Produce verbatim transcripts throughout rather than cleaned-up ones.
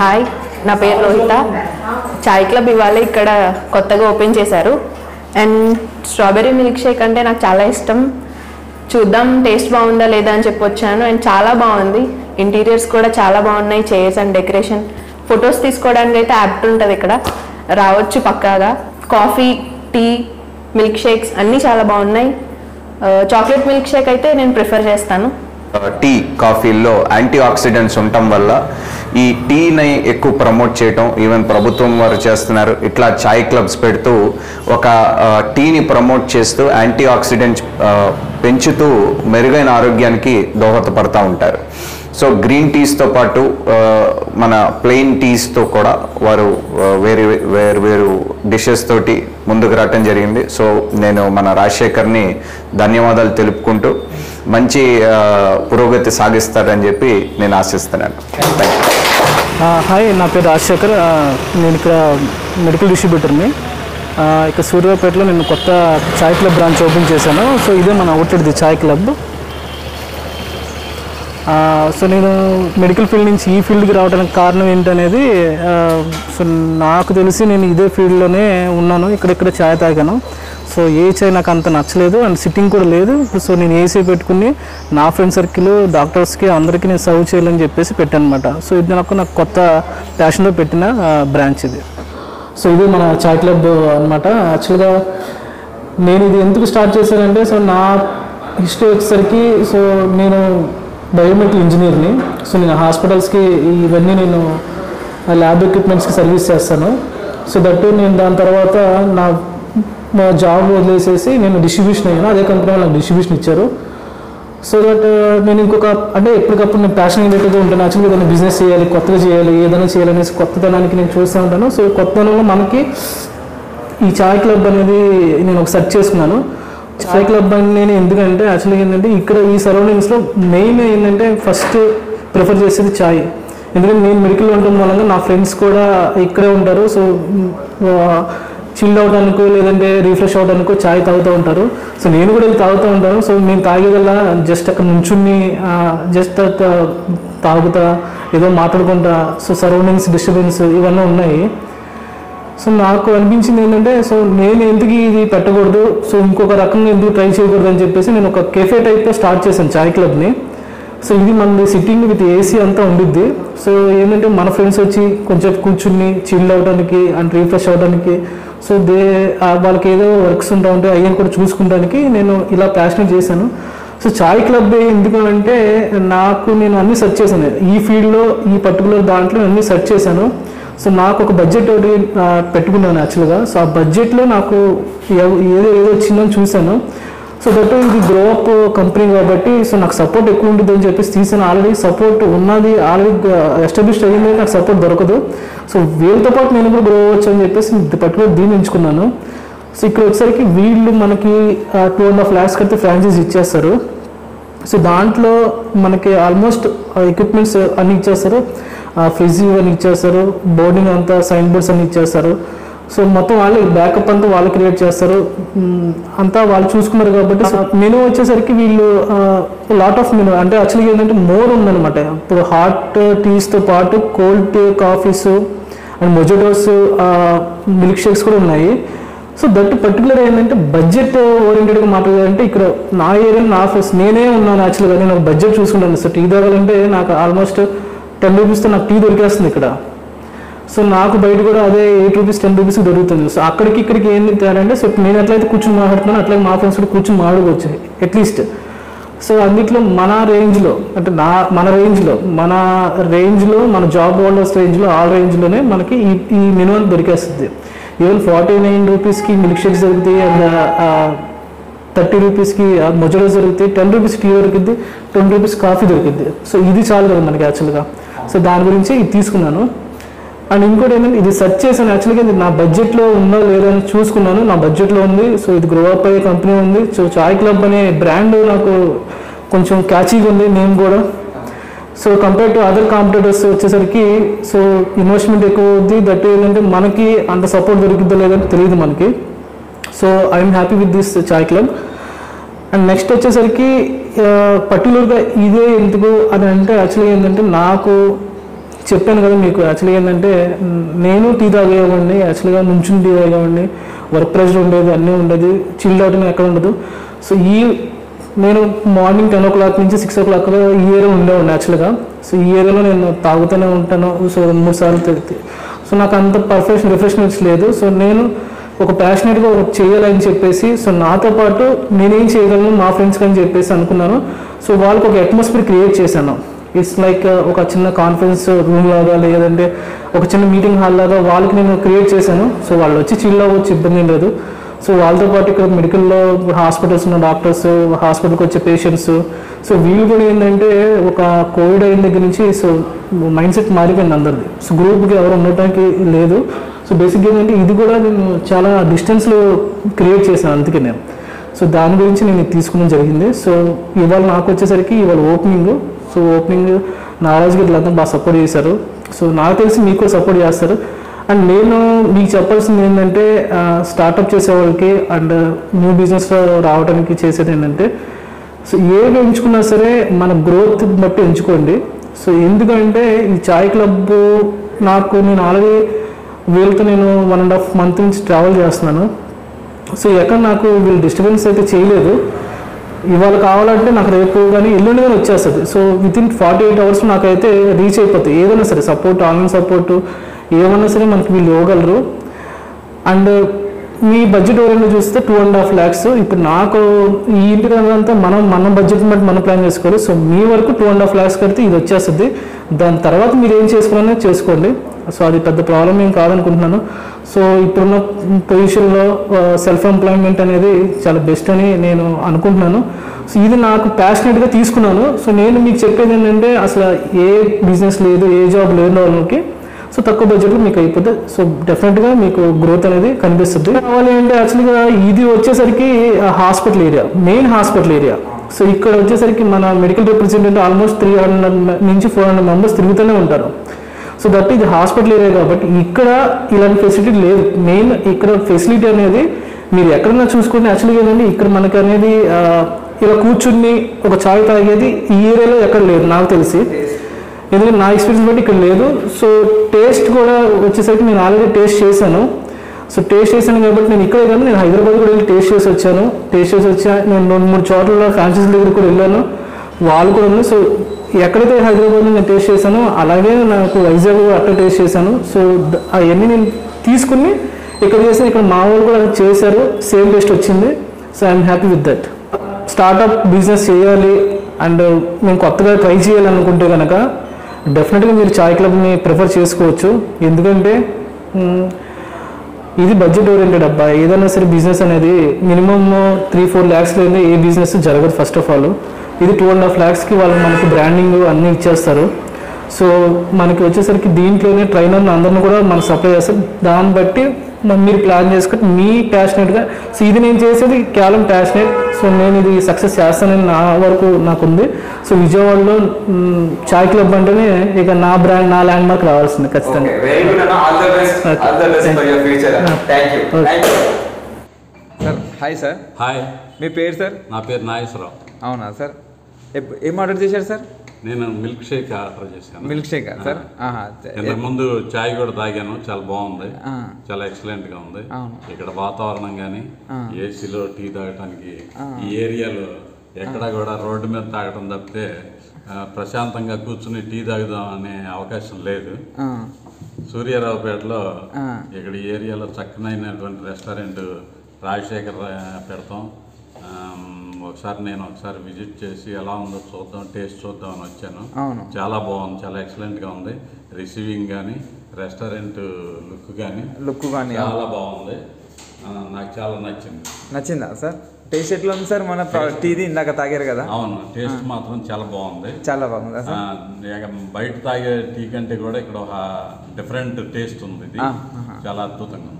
Hi నా పేరు రోహిత చాయ్ club ఇవాళ ఇక్కడ కొత్తగా ఓపెన్ చేశారు అండ్ స్ట్రాబెర్రీ మిల్క్ షేక్ అంటే నాకు చాలా ఇష్టం చూద్దాం టేస్ట్ బాగుందా లేదా అని చెప్పి వచ్చాను అండ్ చాలా బాగుంది ఇంటీరియర్స్ కూడా చాలా బాగున్నాయి చైర్స్ అండ్ డెకరేషన్ ఫొటోస్ తీసుకోవడానికి అయితే యాప్ట్ ఉంటుంది ఇక్కడ రావచ్చు పక్కాగా కాఫీ టీ మిల్క్ షేక్స్ అన్నీ చాలా బాగున్నాయి చాక్లెట్ మిల్క్ షేక్ అయితే నేను ప్రిఫర్ చేస్తాను టీ కాఫీలో యాంటీ ఆక్సిడెంట్స్ ఉండటం వల్ల ఈ టీని ఎక్కువ ప్రమోట్ చేయటం ఈవెన్ ప్రభుత్వం వారు చేస్తున్నారు ఇట్లా చాయ్ క్లబ్స్ పెడుతూ ఒక టీని ప్రమోట్ చేస్తూ యాంటీ ఆక్సిడెంట్స్ పెంచుతూ మెరుగైన ఆరోగ్యానికి దోహదపడుతూ ఉంటారు సో గ్రీన్ టీస్తో పాటు మన ప్లెయిన్ టీస్తో కూడా వారు వేరు వేరు వేరు డిషెస్ తోటి ముందుకు రావటం జరిగింది సో నేను మన రాజశేఖర్ని ధన్యవాదాలు తెలుపుకుంటూ మంచి పురోగతి సాగిస్తారని చెప్పి నేను ఆశిస్తున్నాను హాయ్ నా పేరు రాజశేఖర్ నేను ఇక్కడ మెడికల్ డిస్ట్రిబ్యూటర్ని ఇక్కడ సూర్యాపేటలో నేను కొత్త చాయ్ క్లబ్ బ్రాంచ్ ఓపెన్ చేశాను సో ఇదే మన అవుట్లెట్ చాయ్ క్లబ్ సో నేను మెడికల్ ఫీల్డ్ నుంచి ఈ ఫీల్డ్కి రావడానికి కారణం ఏంటనేది సో నాకు తెలిసి నేను ఇదే ఫీల్డ్లోనే ఉన్నాను ఇక్కడెక్కడ ఛాయ్ తాగాను సో ఏ ఛాయ్ నాకు అంత నచ్చలేదు అండ్ సిట్టింగ్ కూడా లేదు సో నేను ఏసీ పెట్టుకుని నా ఫ్రెండ్ సర్కిల్ డాక్టర్స్కి అందరికీ నేను సర్వ్ చేయాలని చెప్పేసి పెట్టాను అనమాట సో ఇది నాకు నాకు కొత్త ప్యాషన్లో పెట్టిన బ్రాంచ్ ఇది సో ఇది మన చాయ్ క్లబ్ అనమాట యాక్చువల్గా నేను ఇది ఎందుకు స్టార్ట్ చేశానంటే సో నా హిస్టరీ వచ్చేసరికి సో నేను బయోమెడికల్ ఇంజనీర్ని సో నేను హాస్పిటల్స్కి ఇవన్నీ నేను ల్యాబ్ ఎక్విప్మెంట్స్కి సర్వీస్ చేస్తాను సో దట్ నేను దాని తర్వాత నా నా జాబ్ వదిలేసేసి నేను డిస్ట్రిబ్యూషన్ అయ్యాను అదే కంపెనీలో నాకు డిస్ట్రిబ్యూషన్ ఇచ్చారు సో దట్ నేను ఇంకొక అంటే ఎప్పటికప్పుడు నేను ప్యాషన్ రిలేటెడ్గా ఉంటాను యాక్చువల్గా ఏదైనా బిజినెస్ చేయాలి కొత్తగా చేయాలి ఏదైనా చేయాలనేసి కొత్తదనానికి నేను చూస్తూ ఉంటాను సో కొత్తదనంలో మనకి ఈ చాయ్ క్లబ్ అనేది నేను ఒక సెర్చ్ చేసుకున్నాను చాయ్ క్లబ్ అని నేను ఎందుకంటే యాక్చువల్గా ఏంటంటే ఇక్కడ ఈ సరౌండింగ్స్లో మెయిన్ ఏంటంటే ఫస్ట్ ప్రిఫర్ చేసేది చాయ్ ఎందుకంటే నేను మెడికల్ ఉండటం వలన నా ఫ్రెండ్స్ కూడా ఇక్కడే ఉంటారు సో చిల్ అవడానికో లేదంటే రీఫ్రెష్ అవడానికో చాయ్ తాగుతూ ఉంటారు సో నేను కూడా వెళ్ళి తాగుతూ ఉంటాను సో నేను తాగేదల్లా జస్ట్ అక్కడ నుంచుని జస్ట్ తాగుతా ఏదో మాట్లాడుకుంటా సో సరౌండింగ్స్ డిస్టర్బెన్స్ ఇవన్నీ ఉన్నాయి సో నాకు అనిపించింది ఏంటంటే సో నేను ఎందుకు ఇది పెట్టకూడదు సో ఇంకొక రకంగా ఎందుకు ట్రై చేయకూడదు అని చెప్పేసి నేను ఒక కెఫే టైప్లో స్టార్ట్ చేశాను చాయ్ క్లబ్ని సో ఇది మనది సిట్టింగ్ విత్ ఏసీ అంతా ఉండిద్ది సో ఏంటంటే మన ఫ్రెండ్స్ వచ్చి కొంచెం కూర్చుని చిల్ అవ్వడానికి అండ్ రీఫ్రెష్ అవ్వడానికి సో దే వాళ్ళకి ఏదో వర్క్స్ ఉంటా ఉంటే అయ్యని కూడా చూసుకోవడానికి నేను ఇలా ప్యాషనేట్ చేశాను సో చాయ్ క్లబ్ ఎందుకు అంటే నాకు నేను అన్నీ సెర్చ్ చేశాను ఈ ఫీల్డ్లో ఈ పర్టికులర్ దాంట్లో అన్నీ సెర్చ్ చేశాను సో నాకు ఒక బడ్జెట్ ఒకటి పెట్టుకున్నాను యాక్చువల్గా సో ఆ బడ్జెట్లో నాకు ఏదో ఏదో వచ్చిందని చూశాను సో దట్ ఇది గ్రో అప్ కంపెనీ కాబట్టి సో నాకు సపోర్ట్ ఎక్కువ ఉంటుంది అని చెప్పేసి తీసాను ఆల్రెడీ సపోర్ట్ ఉన్నది ఆల్రెడీ ఎస్టాబ్లిష్డ్ అయ్యింది నాకు సపోర్ట్ దొరకదు సో వీళ్ళతో పాటు నేను కూడా గ్రో అవ్వచ్చు అని చెప్పేసి పర్టికులర్ దీన్ని ఎంచుకున్నాను సో ఇక్కడ వచ్చేసరికి వీళ్ళు మనకి టూ అండ్ హాఫ్ ల్యాక్స్ కడితే ఫ్రాంచైజ్ ఇచ్చేస్తారు సో దాంట్లో మనకి ఆల్మోస్ట్ ఎక్విప్మెంట్స్ అన్నీ ఇచ్చేస్తారు ఫ్రిజ్ అని ఇచ్చేస్తారు బోర్డింగ్ అంతా సైన్ బోర్డ్స్ అన్ని ఇచ్చేస్తారు సో మొత్తం వాళ్ళే బ్యాకప్ అంతా వాళ్ళు క్రియేట్ చేస్తారు అంతా వాళ్ళు చూసుకున్నారు కాబట్టి మెనూ వచ్చేసరికి వీళ్ళు లాట్ ఆఫ్ మెనూ అంటే యాక్చువల్గా ఏంటంటే మోర్ ఉందనమాట ఇప్పుడు హాట్ టీస్తో పాటు cold coffees and mojitos milk shakes కూడా ఉన్నాయి సో దట్ పర్టికులర్ ఏంటంటే బడ్జెట్ ఓరియంటెడ్గా మాట్లాడాలంటే ఇక్కడ నా ఏరియాలో నా ఆఫీస్ నేనే ఉన్నాను యాక్చువల్గా నేను ఒక బడ్జెట్ చూసుకుంటాను సో టీ తాగాలంటే నాకు ఆల్మోస్ట్ టెన్ రూపీస్తో నాకు టీ దొరికేస్తుంది ఇక్కడ సో నాకు బయట కూడా అదే ఎయిట్ రూపీస్ టెన్ రూపీస్కి దొరుకుతుంది సో అక్కడికి ఇక్కడికి ఏంది తేడా అంటే సో నేను ఎట్లయితే కూర్చొని మాట్లాడుతున్నాను అట్లయితే మా ఫ్రెండ్స్ కూడా కూర్చొని మాట్లాడుకోవచ్చు అట్లీస్ట్ సో అందుట్లో మన రేంజ్లో అంటే నా మన రేంజ్లో మన రేంజ్లో మన జాబ్ హోల్డర్స్ రేంజ్లో ఆ రేంజ్లోనే మనకి ఈ ఈ మెనూ అని దొరికేస్తుంది ఈవెన్ ఫార్టీ నైన్ రూపీస్కి మిల్క్ షేక్స్ దొరుకుతాయి అండ్ థర్టీ రూపీస్కి మొజోస్ దొరుకుతాయి టెన్ రూపీస్ టీ దొరికిద్ది ట్వంటీ రూపీస్ కాఫీ దొరికిద్ది సో ఇది చాలు కదా మనకి యాక్చువల్గా సో దాని గురించి ఇది తీసుకున్నాను అండ్ ఇంకోటి ఏంటంటే ఇది సెర్చ్ చేశాను యాక్చువల్గా ఇది నా బడ్జెట్లో ఉందో లేదో అని చూసుకున్నాను నా బడ్జెట్లో ఉంది సో ఇది గ్రో అప్ అయ్యే కంపెనీ ఉంది సో చాయ్ క్లబ్ అనే బ్రాండ్ నాకు కొంచెం క్యాచీగా ఉంది నేమ్ కూడా so compare to other competitors వచ్చేసరికి సో ఇన్వెస్ట్మెంట్ ఎక్కువ అవుద్ది దట్ ఏంటంటే మనకి అంత సపోర్ట్ దొరికిద్దో లేదని తెలియదు మనకి so I'm happy with this Chai Club and next వచ్చేసరికి పర్టికులర్గా ఇదే ఎందుకు అని అంటే యాక్చువల్గా ఏంటంటే నాకు చెప్పాను కదా మీకు యాక్చువల్లీ ఏంటంటే నేను టీ తాగేవాడిని యాక్చువల్గా నుంచుని టీ తాగేవాడిని వర్క్ ప్రెషర్ ఉండేది అన్నీ ఉండేది చిల్డ్ అవుట్ ఎక్కడ ఉండదు సో ఈ నేను మార్నింగ్ టెన్ ఓ క్లాక్ నుంచి సిక్స్ ఓ క్లాక్ ఈ ఏరియా ఉండేవాడిని యాక్చువల్గా సో ఈ ఏరియాలో నేను తాగుతూనే ఉంటాను సో మూడు సార్లు తిరిగితే సో నాకు అంత పర్ఫెక్షన్ రిఫ్రెష్మెంట్స్ లేదు సో నేను ఒక ప్యాషనేట్గా ఒక చేయాలని చెప్పేసి సో నాతో పాటు నేనేం చేయగలను మా ఫ్రెండ్స్కి అని చెప్పేసి అనుకున్నాను సో వాళ్ళకి ఒక అట్మాస్ఫియర్ క్రియేట్ చేశాను ఇట్స్ లైక్ ఒక చిన్న కాన్ఫరెన్స్ రూమ్ లాగా లేదంటే ఒక చిన్న మీటింగ్ హాల్ లాగా వాళ్ళకి నేను క్రియేట్ చేశాను సో వాళ్ళు వచ్చి చిల్లా వచ్చి ఇబ్బంది లేదు సో వాళ్ళతో పాటు ఇక్కడ మెడికల్లో హాస్పిటల్స్ ఉన్న డాక్టర్స్ హాస్పిటల్కి వచ్చే పేషెంట్స్ సో వీళ్ళు కూడా ఏంటంటే ఒక కోవిడ్ అయిన దగ్గర నుంచి సో మైండ్ సెట్ మారిపోయింది అందరిది సో గ్రూప్కి ఎవరు ఉండటానికి లేదు సో బేసిక్గా ఏంటంటే ఇది కూడా నేను చాలా డిస్టెన్స్లో క్రియేట్ చేశాను అందుకే నేను సో దాని గురించి నేను తీసుకోవడం జరిగింది సో ఇవాళ నాకు వచ్చేసరికి ఇవాళ ఓపెనింగ్ సో ఓపెనింగ్ నారాజ్ గారు వీళ్ళంతా బాగా సపోర్ట్ చేశారు సో నాకు తెలిసి మీకు సపోర్ట్ చేస్తారు అండ్ నేను మీకు చెప్పాల్సింది ఏంటంటే స్టార్ట్అప్ చేసేవాళ్ళకి అండ్ న్యూ బిజినెస్లో రావడానికి చేసేది ఏంటంటే సో ఏది ఎంచుకున్నా సరే మన గ్రోత్ బట్టి ఎంచుకోండి సో ఎందుకంటే ఈ చాయ్ క్లబ్ నాకు నేను ఆల్రెడీ వీళ్ళతో నేను వన్ అండ్ హాఫ్ మంత్ నుంచి ట్రావెల్ చేస్తున్నాను సో ఎక్కడ నాకు వీళ్ళు డిస్టర్బెన్స్ అయితే చేయలేదు ఇవాళ కావాలంటే నాకు రేపు కానీ ఎల్లుండి కానీ వచ్చేస్తుంది so within forty eight hours నాకైతే రీచ్ అయిపోతుంది ఏదైనా సరే సపోర్ట్ ఆన్లైన్ సపోర్టు ఏమన్నా సరే మనకి వీళ్ళు ఇవ్వగలరు అండ్ మీ బడ్జెట్ ఓరియంట్ చూస్తే టూ అండ్ హాఫ్ ల్యాక్స్ ఇప్పుడు నాకు ఈ ఇంటి అంతా మనం మన బడ్జెట్ బట్టి మనం ప్లాన్ చేసుకోవాలి సో మీ వరకు టూ అండ్ హాఫ్ ల్యాక్స్ కడితే ఇది వచ్చేస్తుంది దాని తర్వాత మీరు ఏం చేసుకోవాలనే చేసుకోండి సో అది పెద్ద ప్రాబ్లం ఏం కాదనుకుంటున్నాను సో ఇప్పుడున్న పొజిషన్లో సెల్ఫ్ ఎంప్లాయ్మెంట్ అనేది చాలా బెస్ట్ అని నేను అనుకుంటున్నాను సో ఇది నాకు ప్యాషనేట్గా తీసుకున్నాను సో నేను మీకు చెప్పేది ఏంటంటే అసలు ఏ బిజినెస్ లేదు ఏ జాబ్ లేని వాళ్ళకి సో తక్కువ బడ్జెట్లో మీకు అయిపోతే సో డెఫినెట్గా మీకు గ్రోత్ అనేది కనిపిస్తుంది కావాలి అంటే యాక్చువల్గా ఇది వచ్చేసరికి hospital area main hospital area so ఇక్కడ వచ్చేసరికి మన medical representative almost three hundred నుంచి ఫోర్ హండ్రెడ్ మెంబర్స్ తిరుగుతూనే ఉంటారు సో దట్ ఇది హాస్పిటల్ ఏరియా కాబట్టి ఇక్కడ ఇలాంటి ఫెసిలిటీ లేదు మెయిన్ ఇక్కడ ఫెసిలిటీ అనేది మీరు ఎక్కడన్నా చూసుకుంటే యాక్చువల్గా ఏంటంటే ఇక్కడ మనకు అనేది ఇలా కూర్చుని ఒక చాయ్ తాగేది ఈ ఏరియాలో ఎక్కడ లేదు నాకు తెలిసి ఎందుకంటే నా ఎక్స్పీరియన్స్ బట్టి ఇక్కడ లేదు సో టేస్ట్ కూడా వచ్చేసరికి నేను ఆల్రెడీ టేస్ట్ చేశాను సో టేస్ట్ చేశాను కాబట్టి నేను ఇక్కడే కానీ నేను హైదరాబాద్ కూడా వెళ్ళి టేస్ట్ చేసి వచ్చాను టేస్ట్ చేసి వచ్చా నేను రెండు మూడు చోట్ల ఫ్రాంచైజీ దగ్గర కూడా వెళ్ళాను వాళ్ళు కూడా ఉన్నాయి సో ఎక్కడైతే హైదరాబాద్లో నేను టేస్ట్ చేశాను అలాగే నాకు వైజాగ్ అట్లా టేస్ట్ చేశాను సో అవన్నీ నేను తీసుకుని ఇక్కడ చేశాను ఇక్కడ మా వాళ్ళు కూడా చేశారు సేమ్ టేస్ట్ వచ్చింది so I'm happy with that startup business చేయాలి అండ్ మేము కొత్తగా ట్రై చేయాలనుకుంటే కనుక డెఫినెట్గా మీరు చాయ్ క్లబ్ని ప్రిఫర్ చేసుకోవచ్చు ఎందుకంటే ఇది బడ్జెట్ ఓరియంటెడ్ అబ్బా ఏదైనా సరే బిజినెస్ అనేది మినిమమ్ త్రీ ఫోర్ ల్యాక్స్ లేని ఏ బిజినెస్ జరగదు ఫస్ట్ ఆఫ్ ఆల్ ఇది టూ అండ్ హాఫ్ ల్యాక్స్కి వాళ్ళు మనకి బ్రాండింగ్ అన్నీ ఇచ్చేస్తారు సో మనకి వచ్చేసరికి దీంట్లోనే ట్రైనర్ని అందరిని కూడా మనం సప్లై చేస్తారు దాన్ని బట్టి మీరు ప్లాన్ చేసుకుని మీ ప్యాషనేట్గా సో ఇది నేను చేసేది కేవలం ప్యాషనేట్ సో నేను ఇది సక్సెస్ చేస్తానని నా వరకు నాకుంది సో విజయవాడలో చాయ్ క్లబ్ అంటేనే ఇక నా బ్రాండ్ నా ల్యాండ్ మార్క్ రావాల్సింది ఖచ్చితంగా. అవునా సార్, ఏం ఆర్డర్ చేశారు సార్? నేను మిల్క్ షేక్ ఆర్డర్ చేశాను. మిల్క్ షేక్ సార్, ముందు చాయ్ కూడా తాగాను, చాలా బాగుంది, చాలా ఎక్సలెంట్ గా ఉంది. ఇక్కడ వాతావరణం కానీ ఏసీలో టీ తాగడానికి ఈ ఏరియాలో ఎక్కడ కూడా రోడ్డు మీద తాగడం తప్పితే ప్రశాంతంగా కూర్చుని టీ తాగుదాం అనే అవకాశం లేదు. సూర్యారావుపేటలో ఇక్కడ ఏరియాలో చక్కనైనటువంటి రెస్టారెంట్ రాజశేఖర్ పెడతాం. ఒకసారి నేను ఒకసారి విజిట్ చేసి ఎలా ఉందో చూద్దాం, టేస్ట్ చూద్దాం అని వచ్చాను. చాలా బాగుంది, చాలా ఎక్సలెంట్గా ఉంది. రిసీవింగ్ కానీ రెస్టారెంట్ లుక్ కానీ లుక్ కానీ చాలా బాగుంది, నాకు చాలా నచ్చింది. నచ్చిందా సార్? టేస్ట్ ఎట్లా ఉంది సార్? మన టీది ఇందాక తాగారు కదా? అవును, టేస్ట్ మాత్రం చాలా బాగుంది, చాలా బాగుంది. బయట తాగే టీ కంటే కూడా ఇక్కడ ఒక డిఫరెంట్ టేస్ట్ ఉంది, ఇది చాలా అద్భుతంగా ఉంది.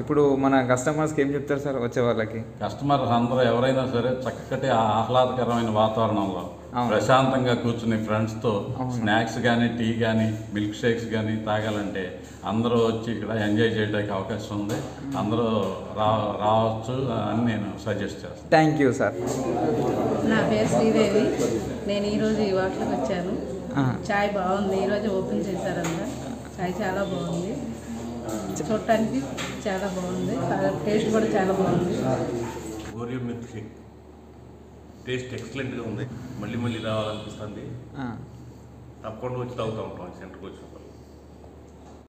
ఇప్పుడు మన కస్టమర్స్కి ఏం చెప్తారు సార్? వచ్చే వాళ్ళకి కస్టమర్స్ అందరూ ఎవరైనా సరే చక్కటి ఆహ్లాదకరమైన వాతావరణంలో ప్రశాంతంగా కూర్చుని ఫ్రెండ్స్తో స్నాక్స్ కానీ టీ కానీ మిల్క్ షేక్స్ కానీ తాగాలంటే అందరూ వచ్చి ఇక్కడ ఎంజాయ్ చేయడానికి అవకాశం ఉంది. అందరూ రా రావచ్చు అని నేను సజెస్ట్ చేస్తాను. Thank you sir. నా పేరు శ్రీదేవి, నేను ఈరోజు ఈ వాటికి వచ్చాను. चाय बागुंदी ई रोज ओपन చేశారంట चाय చాలా బాగుంది చూడడానికి చాలా బాగుంది టేస్ట్ కూడా చాలా బాగుంది గోరియా మిల్క్ షేక్ టేస్ట్ ఎక్సలెంట్ గా ఉంది మళ్ళీ మళ్ళీ రావాలనిపిస్తుంది తప్పకుండా వచ్చి తాగుతాం సెంటర్ కి వచ్చేటప్పుడు।